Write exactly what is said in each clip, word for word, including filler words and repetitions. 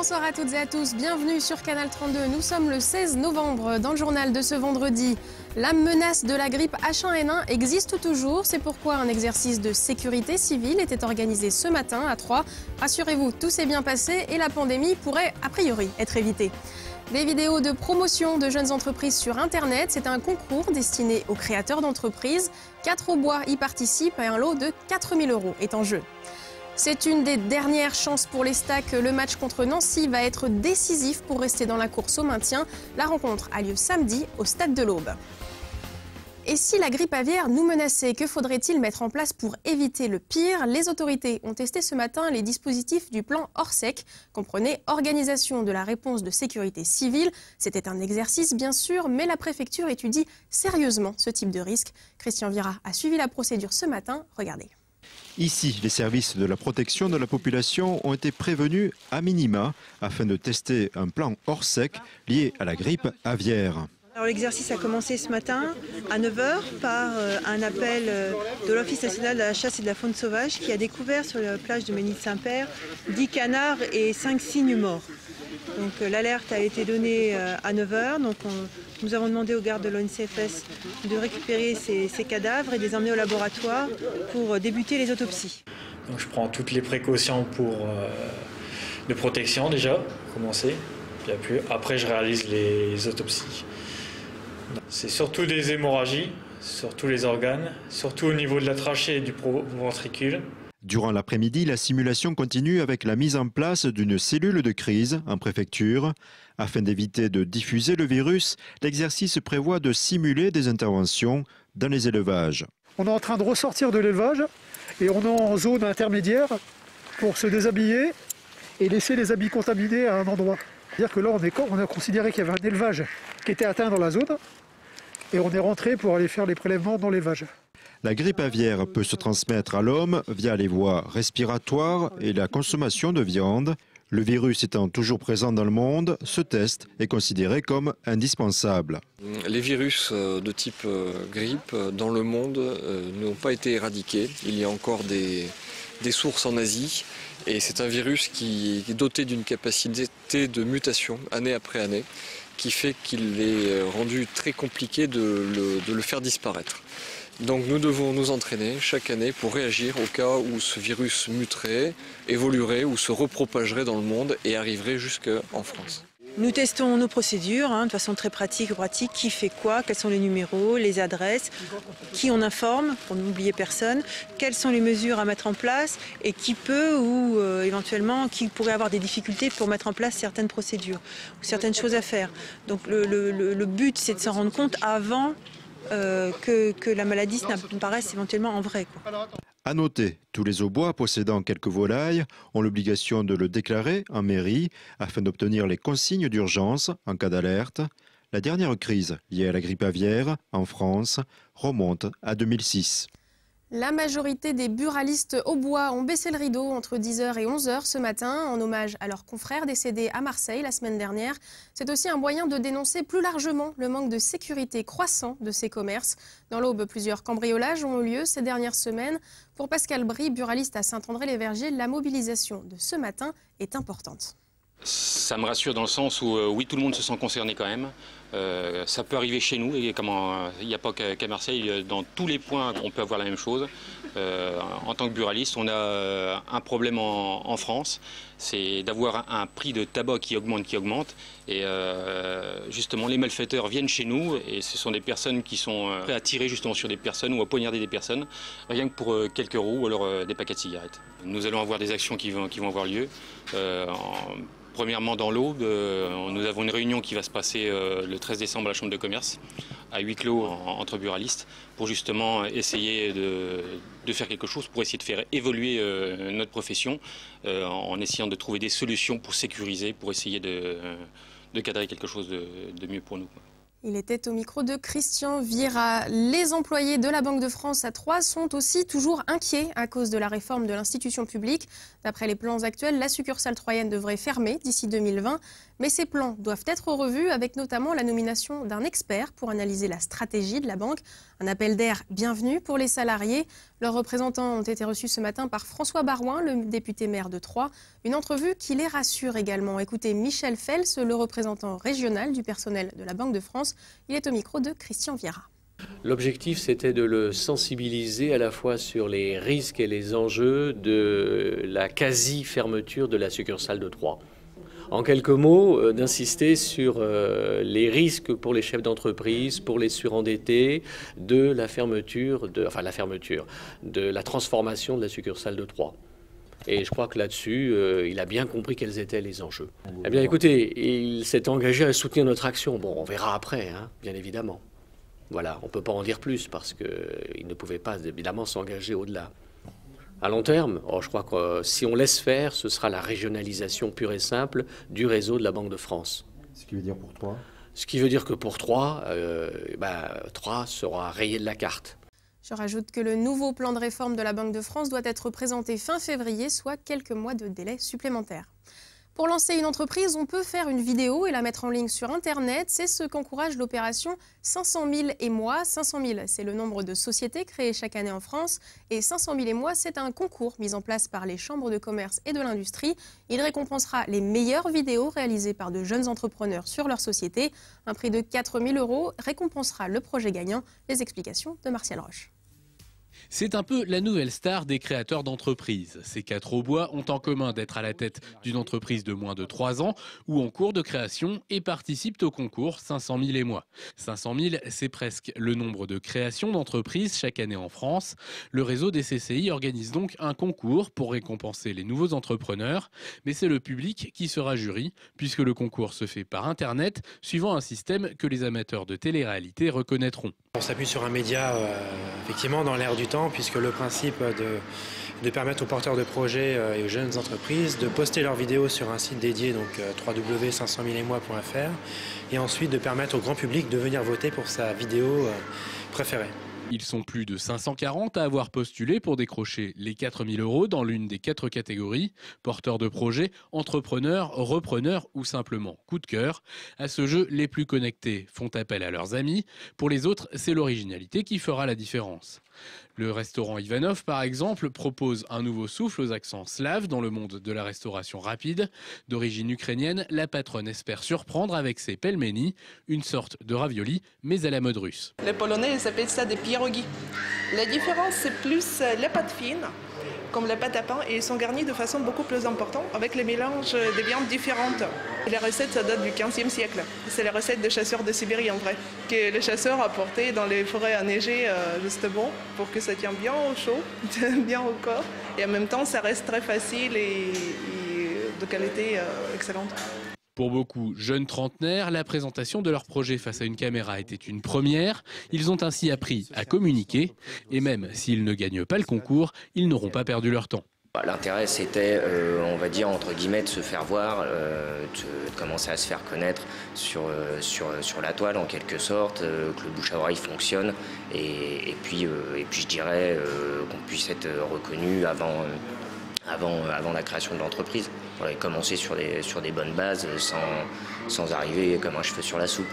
Bonsoir à toutes et à tous, bienvenue sur Canal trente-deux. Nous sommes le seize novembre. Dans le journal de ce vendredi, la menace de la grippe H un N un existe toujours. C'est pourquoi un exercice de sécurité civile était organisé ce matin à Troyes. Rassurez-vous, tout s'est bien passé et la pandémie pourrait a priori être évitée. Des vidéos de promotion de jeunes entreprises sur Internet, c'est un concours destiné aux créateurs d'entreprises. Quatre Aubois y participent et un lot de quatre mille euros est en jeu. C'est une des dernières chances pour les Stacs. Le match contre Nancy va être décisif pour rester dans la course au maintien. La rencontre a lieu samedi au Stade de l'Aube. Et si la grippe aviaire nous menaçait, que faudrait-il mettre en place pour éviter le pire? Les autorités ont testé ce matin les dispositifs du plan ORSEC, comprenez organisation de la réponse de sécurité civile. C'était un exercice bien sûr, mais la préfecture étudie sérieusement ce type de risque. Christian Viera a suivi la procédure ce matin, regardez. Ici, les services de la protection de la population ont été prévenus à minima afin de tester un plan ORSEC lié à la grippe aviaire. L'exercice a commencé ce matin à neuf heures par un appel de l'Office national de la chasse et de la faune sauvage qui a découvert sur la plage de Ménil-Saint-Père dix canards et cinq cygnes morts. Donc l'alerte a été donnée à neuf heures. Donc on, nous avons demandé aux gardes de l'O N C F S de récupérer ces, ces cadavres et de les emmener au laboratoire pour débuter les autopsies. Donc je prends toutes les précautions pour euh, de protection déjà, commencer. Puis après je réalise les autopsies. C'est surtout des hémorragies, surtout les organes, surtout au niveau de la trachée et du ventricule. Durant l'après-midi, la simulation continue avec la mise en place d'une cellule de crise en préfecture. Afin d'éviter de diffuser le virus, l'exercice prévoit de simuler des interventions dans les élevages. On est en train de ressortir de l'élevage et on est en zone intermédiaire pour se déshabiller et laisser les habits contaminés à un endroit. C'est-à-dire que là, on, est, on a considéré qu'il y avait un élevage qui était atteint dans la zone et on est rentré pour aller faire les prélèvements dans l'élevage. La grippe aviaire peut se transmettre à l'homme via les voies respiratoires et la consommation de viande. Le virus étant toujours présent dans le monde, ce test est considéré comme indispensable. Les virus de type grippe dans le monde n'ont pas été éradiqués. Il y a encore des, des sources en Asie et c'est un virus qui est doté d'une capacité de mutation année après année qui fait qu'il est rendu très compliqué de le, de le faire disparaître. Donc nous devons nous entraîner chaque année pour réagir au cas où ce virus muterait, évoluerait ou se repropagerait dans le monde et arriverait jusqu'en France. Nous testons nos procédures hein, de façon très pratique, pratique, qui fait quoi, quels sont les numéros, les adresses, qui on informe, pour n'oublier personne, quelles sont les mesures à mettre en place et qui peut ou euh, éventuellement qui pourrait avoir des difficultés pour mettre en place certaines procédures ou certaines choses à faire. Donc le, le, le, le but c'est de s'en rendre compte avant Euh, que, que la maladie n'apparaisse éventuellement en vrai. Quoi. À noter, tous les Aubois possédant quelques volailles ont l'obligation de le déclarer en mairie afin d'obtenir les consignes d'urgence en cas d'alerte. La dernière crise liée à la grippe aviaire en France remonte à deux mille six. La majorité des buralistes aubois ont baissé le rideau entre dix heures et onze heures ce matin en hommage à leurs confrères décédés à Marseille la semaine dernière. C'est aussi un moyen de dénoncer plus largement le manque de sécurité croissant de ces commerces. Dans l'Aube, plusieurs cambriolages ont eu lieu ces dernières semaines. Pour Pascal Bry, buraliste à Saint-André-les-Vergers, la mobilisation de ce matin est importante. Ça me rassure dans le sens où, euh, oui, tout le monde se sent concerné quand même. Euh, ça peut arriver chez nous, et comment, il n'y a pas qu'à Marseille, dans tous les points, on peut avoir la même chose. Euh, en tant que buraliste, on a un problème en, en France, c'est d'avoir un prix de tabac qui augmente, qui augmente. Et euh, justement, les malfaiteurs viennent chez nous, et ce sont des personnes qui sont prêtes à tirer justement sur des personnes ou à poignarder des personnes, rien que pour quelques euros ou alors des paquets de cigarettes. Nous allons avoir des actions qui vont, qui vont avoir lieu. Euh, en, Premièrement dans l'Aube, euh, nous avons une réunion qui va se passer euh, le treize décembre à la Chambre de commerce, à huis clos en, entre buralistes, pour justement essayer de, de faire quelque chose, pour essayer de faire évoluer euh, notre profession, euh, en essayant de trouver des solutions pour sécuriser, pour essayer de, de cadrer quelque chose de, de mieux pour nous. Il était au micro de Christian Viera. Les employés de la Banque de France à Troyes sont aussi toujours inquiets à cause de la réforme de l'institution publique. D'après les plans actuels, la succursale troyenne devrait fermer d'ici deux mille vingt. Mais ces plans doivent être revus avec notamment la nomination d'un expert pour analyser la stratégie de la banque. Un appel d'air bienvenu pour les salariés. Leurs représentants ont été reçus ce matin par François Barouin, le député maire de Troyes. Une entrevue qui les rassure également. Écoutez Michel Fels, le représentant régional du personnel de la Banque de France. Il est au micro de Christian Viera. L'objectif, c'était de le sensibiliser à la fois sur les risques et les enjeux de la quasi-fermeture de la succursale de Troyes. En quelques mots, euh, d'insister sur euh, les risques pour les chefs d'entreprise, pour les surendettés, de la fermeture, de, enfin la fermeture, de la transformation de la succursale de Troyes. Et je crois que là-dessus, euh, il a bien compris quels étaient les enjeux. Eh bien écoutez, il s'est engagé à soutenir notre action. Bon, on verra après, hein, bien évidemment. Voilà, on ne peut pas en dire plus parce qu'il ne pouvait pas évidemment s'engager au-delà. À long terme, oh, je crois que euh, si on laisse faire, ce sera la régionalisation pure et simple du réseau de la Banque de France. Ce qui veut dire pour Troyes ? Ce qui veut dire que pour Troyes, euh, ben, Troyes sera rayé de la carte. Je rajoute que le nouveau plan de réforme de la Banque de France doit être présenté fin février, soit quelques mois de délai supplémentaire. Pour lancer une entreprise, on peut faire une vidéo et la mettre en ligne sur Internet. C'est ce qu'encourage l'opération cinq cent mille et moi. cinq cent mille, c'est le nombre de sociétés créées chaque année en France. Et cinq cent mille et moi, c'est un concours mis en place par les chambres de commerce et de l'industrie. Il récompensera les meilleures vidéos réalisées par de jeunes entrepreneurs sur leur société. Un prix de quatre mille euros récompensera le projet gagnant. Les explications de Martial Roche. C'est un peu la nouvelle star des créateurs d'entreprises. Ces quatre au bois ont en commun d'être à la tête d'une entreprise de moins de trois ans ou en cours de création et participent au concours cinq cent mille et moi. cinq cent mille, c'est presque le nombre de créations d'entreprises chaque année en France. Le réseau des C C I organise donc un concours pour récompenser les nouveaux entrepreneurs. Mais c'est le public qui sera jury puisque le concours se fait par Internet suivant un système que les amateurs de télé-réalité reconnaîtront. On s'appuie sur un média euh, effectivement dans l'ère du temps, puisque le principe de, de permettre aux porteurs de projets euh, et aux jeunes entreprises de poster leurs vidéos sur un site dédié, donc euh, w w w point cinq cent mille et moi point f r, et ensuite de permettre au grand public de venir voter pour sa vidéo euh, préférée. Ils sont plus de cinq cent quarante à avoir postulé pour décrocher les quatre mille euros dans l'une des quatre catégories, porteurs de projets, entrepreneurs, repreneurs ou simplement coup de cœur. À ce jeu, les plus connectés font appel à leurs amis. Pour les autres, c'est l'originalité qui fera la différence. Le restaurant Ivanov, par exemple, propose un nouveau souffle aux accents slaves dans le monde de la restauration rapide. D'origine ukrainienne, la patronne espère surprendre avec ses pelmeni, une sorte de ravioli, mais à la mode russe. Les Polonais, ils appellent ça des pierogi. La différence, c'est plus les pâtes fines, comme la pâte à pain, et ils sont garnis de façon beaucoup plus importante, avec les mélanges des viandes différentes. Et la recette, ça date du quinzième siècle. C'est la recette des chasseurs de Sibérie, en vrai, que les chasseurs apportaient dans les forêts enneigées, justement, pour que ça tienne bien au chaud, bien au corps, et en même temps, ça reste très facile et, et de qualité excellente. Pour beaucoup jeunes trentenaires, la présentation de leur projet face à une caméra était une première. Ils ont ainsi appris à communiquer et même s'ils ne gagnent pas le concours, ils n'auront pas perdu leur temps. L'intérêt c'était, euh, on va dire, entre guillemets, de se faire voir, euh, de, de commencer à se faire connaître sur, euh, sur, sur la toile en quelque sorte, euh, que le bouche à oreille fonctionne et, et, puis, euh, et puis je dirais euh, qu'on puisse être reconnu avant... Euh, Avant, avant la création de l'entreprise. On avait commencé sur des, sur des bonnes bases sans, sans arriver comme un cheveu sur la soupe.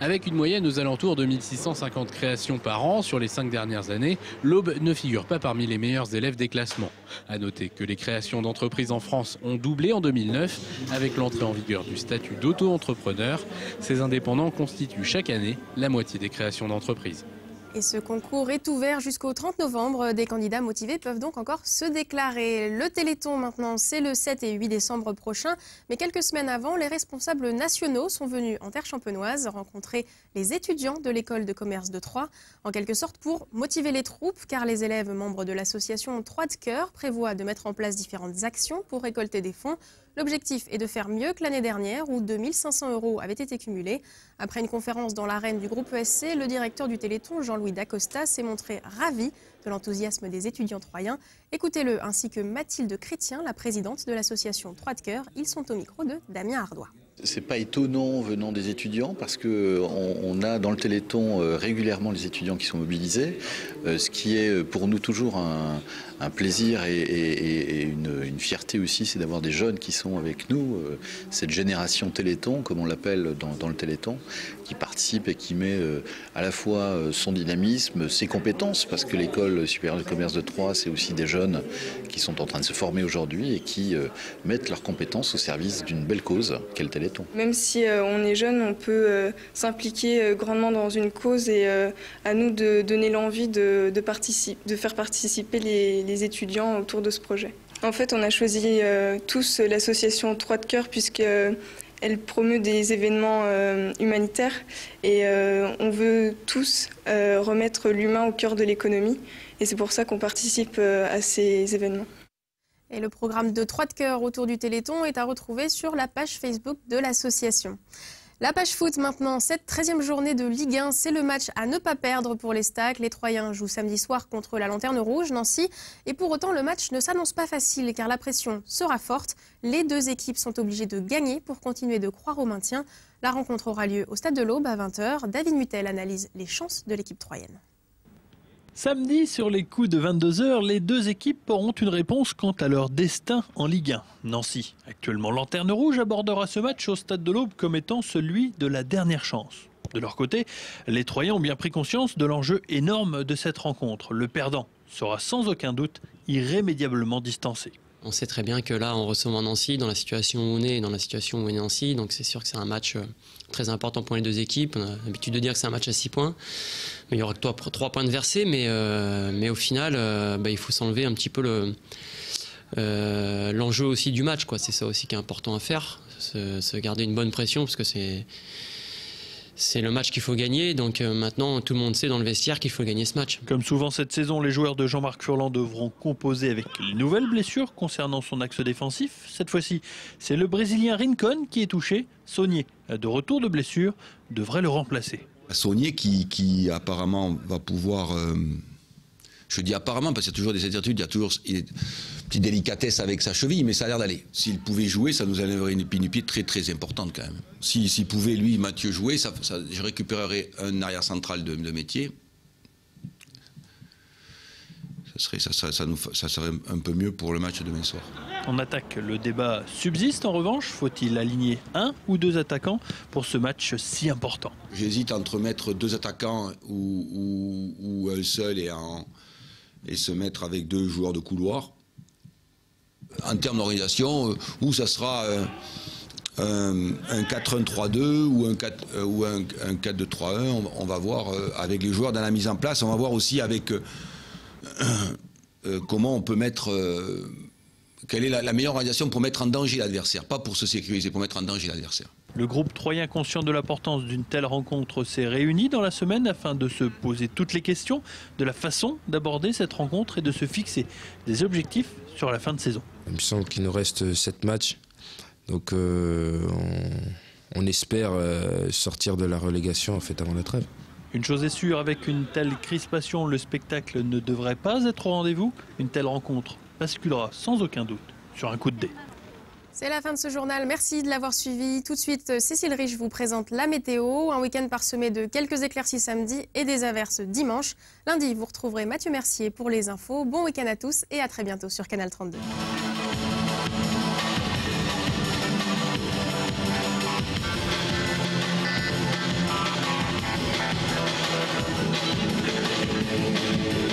Avec une moyenne aux alentours de mille six cent cinquante créations par an sur les cinq dernières années, l'Aube ne figure pas parmi les meilleurs élèves des classements. A noter que les créations d'entreprises en France ont doublé en deux mille neuf avec l'entrée en vigueur du statut d'auto-entrepreneur. Ces indépendants constituent chaque année la moitié des créations d'entreprises. Et ce concours est ouvert jusqu'au trente novembre. Des candidats motivés peuvent donc encore se déclarer. Le Téléthon maintenant, c'est le sept et huit décembre prochain. Mais quelques semaines avant, les responsables nationaux sont venus en terre champenoise rencontrer les étudiants de l'école de commerce de Troyes. En quelque sorte pour motiver les troupes, car les élèves membres de l'association Troyes de Cœur prévoient de mettre en place différentes actions pour récolter des fonds. L'objectif est de faire mieux que l'année dernière où deux mille cinq cents euros avaient été cumulés. Après une conférence dans l'arène du groupe E S C, le directeur du Téléthon, Jean-Louis Dacosta, s'est montré ravi de l'enthousiasme des étudiants troyens. Écoutez-le ainsi que Mathilde Chrétien, la présidente de l'association Troyes de Cœur. Ils sont au micro de Damien Ardois. C'est pas étonnant venant des étudiants parce que on a dans le Téléthon régulièrement les étudiants qui sont mobilisés, ce qui est pour nous toujours un, un plaisir et, et, et une, une fierté aussi, c'est d'avoir des jeunes qui sont avec nous, cette génération Téléthon, comme on l'appelle dans, dans le Téléthon, qui participe et qui met à la fois son dynamisme, ses compétences, parce que l'école supérieure de commerce de Troyes, c'est aussi des jeunes qui sont en train de se former aujourd'hui et qui mettent leurs compétences au service d'une belle cause qu'est le Téléthon. Même si euh, on est jeune, on peut euh, s'impliquer euh, grandement dans une cause et euh, à nous de donner l'envie de, de, de faire participer les, les étudiants autour de ce projet. En fait, on a choisi euh, tous l'association Troyes de Cœur puisque euh, elle promeut des événements euh, humanitaires et euh, on veut tous euh, remettre l'humain au cœur de l'économie et c'est pour ça qu'on participe euh, à ces événements. Et le programme de Troyes de Cœur autour du Téléthon est à retrouver sur la page Facebook de l'association. La page foot maintenant, cette treizième journée de Ligue un, c'est le match à ne pas perdre pour les Stacs. Les Troyens jouent samedi soir contre la Lanterne Rouge, Nancy. Et pour autant, le match ne s'annonce pas facile car la pression sera forte. Les deux équipes sont obligées de gagner pour continuer de croire au maintien. La rencontre aura lieu au Stade de l'Aube à vingt heures. David Mutel analyse les chances de l'équipe troyenne. Samedi, sur les coups de vingt-deux heures, les deux équipes auront une réponse quant à leur destin en Ligue un. Nancy, actuellement Lanterne Rouge, abordera ce match au Stade de l'Aube comme étant celui de la dernière chance. De leur côté, les Troyens ont bien pris conscience de l'enjeu énorme de cette rencontre. Le perdant sera sans aucun doute irrémédiablement distancé. On sait très bien que là, on reçoit un Nancy dans la situation où on est et dans la situation où est Nancy. Donc c'est sûr que c'est un match très important pour les deux équipes. On a l'habitude de dire que c'est un match à six points. Mais il y aura que trois points de versés. Mais, euh, mais au final, euh, bah, il faut s'enlever un petit peu le, euh, l'enjeu aussi du match. C'est ça aussi qui est important à faire. Se, se garder une bonne pression parce que c'est... C'est le match qu'il faut gagner, donc maintenant tout le monde sait dans le vestiaire qu'il faut gagner ce match. Comme souvent cette saison, les joueurs de Jean-Marc Furlan devront composer avec les nouvelles blessures concernant son axe défensif. Cette fois-ci, c'est le Brésilien Rincon qui est touché. Saunier, de retour de blessure, devrait le remplacer. Saunier qui, qui apparemment va pouvoir... Euh, je dis apparemment parce qu'il y a toujours des incertitudes, il y a toujours une petite délicatesse avec sa cheville, mais ça a l'air d'aller. S'il pouvait jouer, ça nous enlèverait une épine du pied très très importante quand même. S'il si, si pouvait, lui, Mathieu, jouer, ça, ça, je récupérerais un arrière central de, de métier. Ça serait, ça, ça, ça, nous, ça serait un peu mieux pour le match demain soir. En attaque, le débat subsiste. En revanche, faut-il aligner un ou deux attaquants pour ce match si important? J'hésite entre mettre deux attaquants ou, ou, ou un seul et, un, et se mettre avec deux joueurs de couloir. En termes d'organisation, où ça sera... Euh, Euh, un quatre un trois deux ou un quatre deux trois un, on, on va voir euh, avec les joueurs dans la mise en place. On va voir aussi avec euh, euh, comment on peut mettre... Euh, quelle est la, la meilleure organisation pour mettre en danger l'adversaire. Pas pour se sécuriser, pour mettre en danger l'adversaire. Le groupe troyen, conscient de l'importance d'une telle rencontre, s'est réuni dans la semaine afin de se poser toutes les questions de la façon d'aborder cette rencontre et de se fixer des objectifs sur la fin de saison. Il me semble qu'il nous reste sept matchs. Donc euh, on, on espère euh, sortir de la relégation en fait avant la trêve. Une chose est sûre, avec une telle crispation, le spectacle ne devrait pas être au rendez-vous. Une telle rencontre basculera sans aucun doute sur un coup de dé. C'est la fin de ce journal, merci de l'avoir suivi. Tout de suite, Cécile Riche vous présente la météo. Un week-end parsemé de quelques éclaircies samedi et des averses dimanche. Lundi, vous retrouverez Mathieu Mercier pour les infos. Bon week-end à tous et à très bientôt sur Canal trente-deux. We'll be right back.